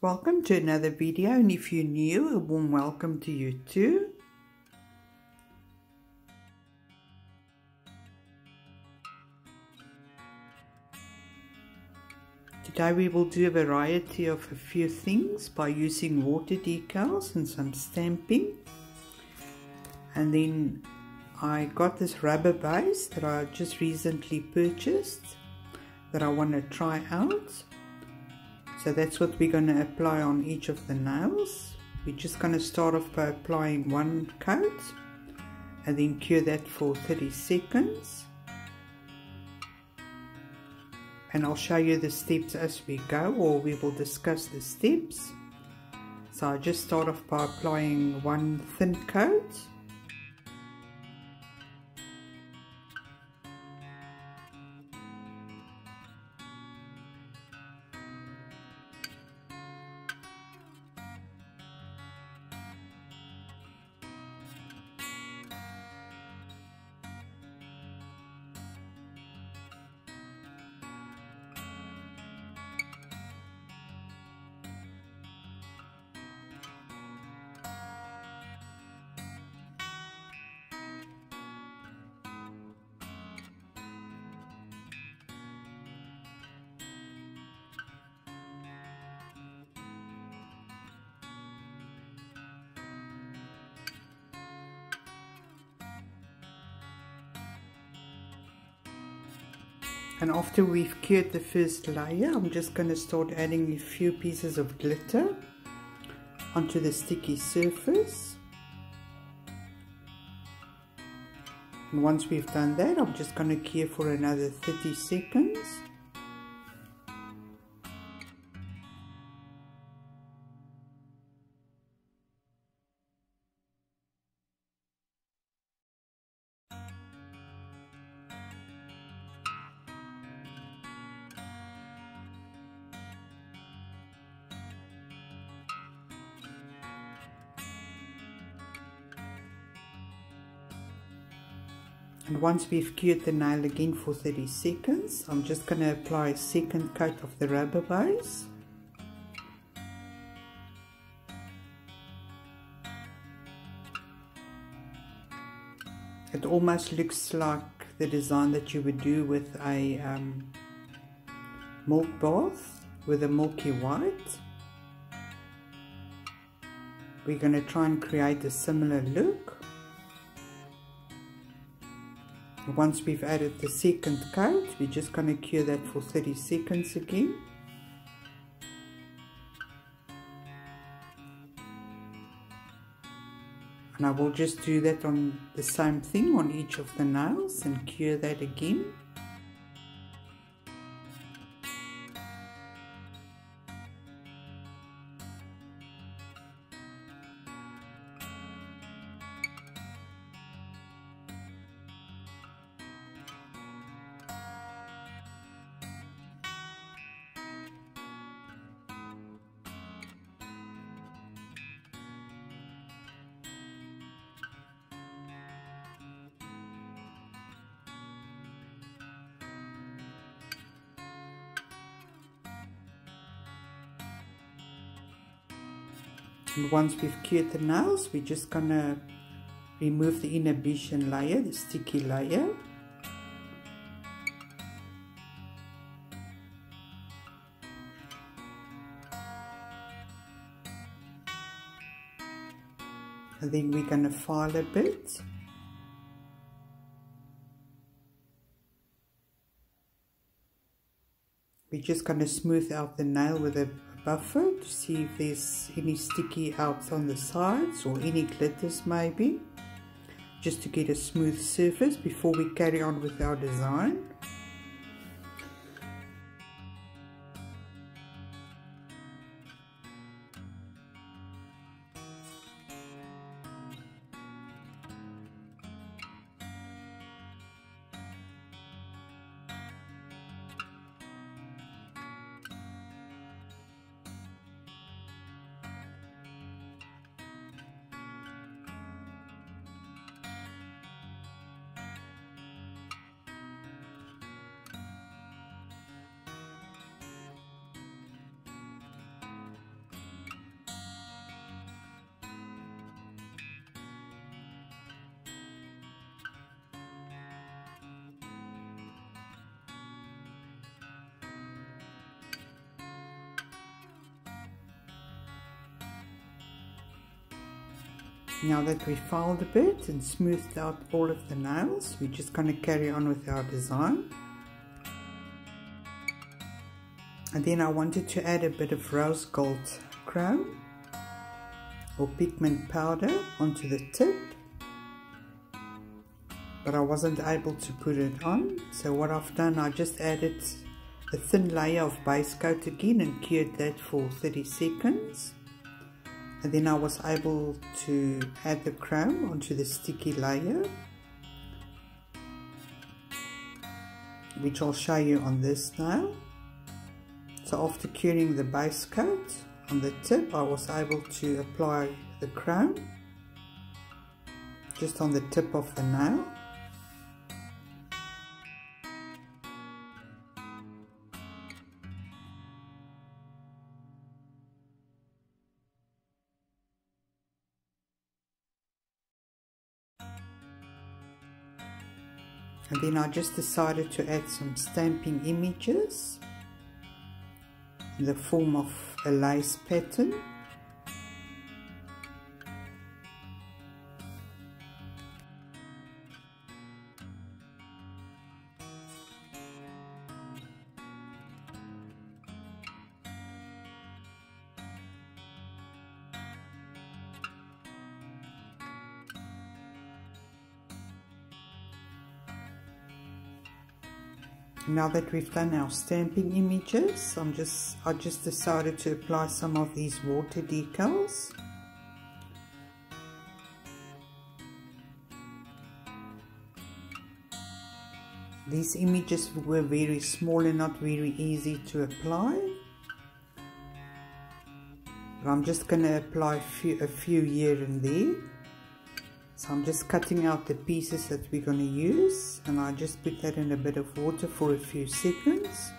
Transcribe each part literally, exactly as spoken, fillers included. Welcome to another video, and if you're new, a warm welcome to you too. Today we will do a variety of a few things by using water decals and some stamping. And then I got this rubber base that I just recently purchased that I want to try out. So that's what we're going to apply on each of the nails. We're just going to start off by applying one coat and then cure that for thirty seconds. And I'll show you the steps as we go, or we will discuss the steps. So I just start off by applying one thin coat. And after we've cured the first layer, I'm just going to start adding a few pieces of glitter onto the sticky surface. And once we've done that, I'm just going to cure for another thirty seconds. And once we've cured the nail again for thirty seconds, I'm just going to apply a second coat of the rubber base. It almost looks like the design that you would do with a um, milk bath with a milky white. We're going to try and create a similar look. Once we've added the second coat, we're just going to cure that for thirty seconds again. And I will just do that on the same thing on each of the nails and cure that again. And once we've cured the nails, we're just going to remove the inhibition layer, the sticky layer. And then we're going to file a bit. We're just going to smooth out the nail with a buffer to see if there's any sticky outs on the sides or any glitters, maybe, just to get a smooth surface before we carry on with our design. Now that we filed a bit and smoothed out all of the nails, we're just going to carry on with our design. And then I wanted to add a bit of rose gold chrome or pigment powder onto the tip, but I wasn't able to put it on. So what I've done, I just added a thin layer of base coat again and cured that for thirty seconds. And then I was able to add the chrome onto the sticky layer, which I'll show you on this nail. So after curing the base coat on the tip, I was able to apply the chrome just on the tip of the nail. And then I just decided to add some stamping images in the form of a lace pattern. Now that we've done our stamping images, I'm just, I just decided to apply some of these water decals. These images were very small and not very easy to apply. But I'm just going to apply a few, a few here and there. So I'm just cutting out the pieces that we're going to use, and I just put that in a bit of water for a few seconds.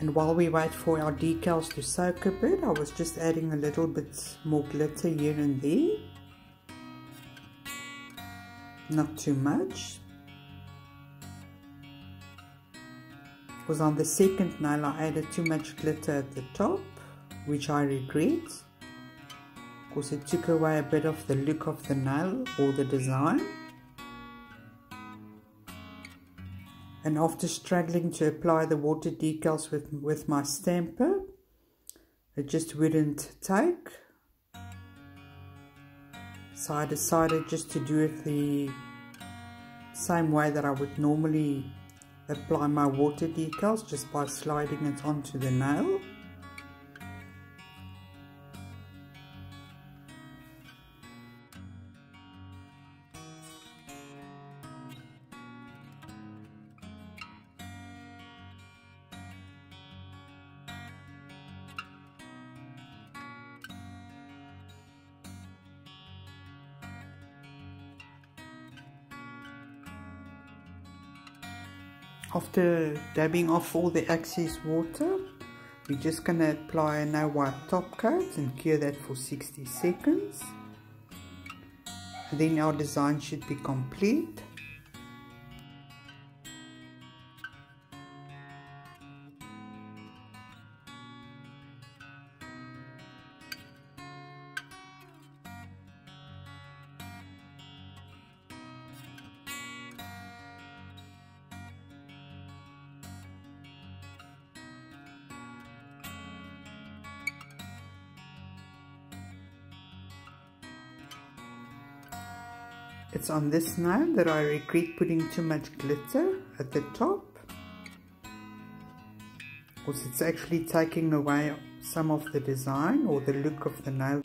And while we wait for our decals to soak a bit, I was just adding a little bit more glitter here and there. Not too much. Because on the second nail I added too much glitter at the top, which I regret. Because it took away a bit of the look of the nail or the design. And after struggling to apply the water decals with, with my stamper, it just wouldn't take. So I decided just to do it the same way that I would normally apply my water decals, just by sliding it onto the nail. After dabbing off all the excess water, we're just going to apply a no wipe top coat and cure that for sixty seconds. And then our design should be complete. It's on this nail that I regret putting too much glitter at the top, because it's actually taking away some of the design or the look of the nail.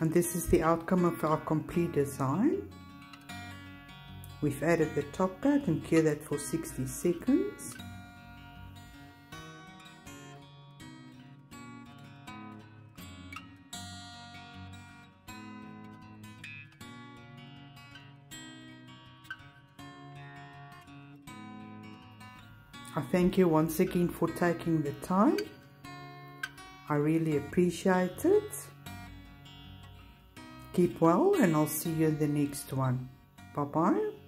And this is the outcome of our complete design. We've added the top part and cured that for sixty seconds. I thank you once again for taking the time. I really appreciate it. Keep well, and I'll see you in the next one. Bye bye.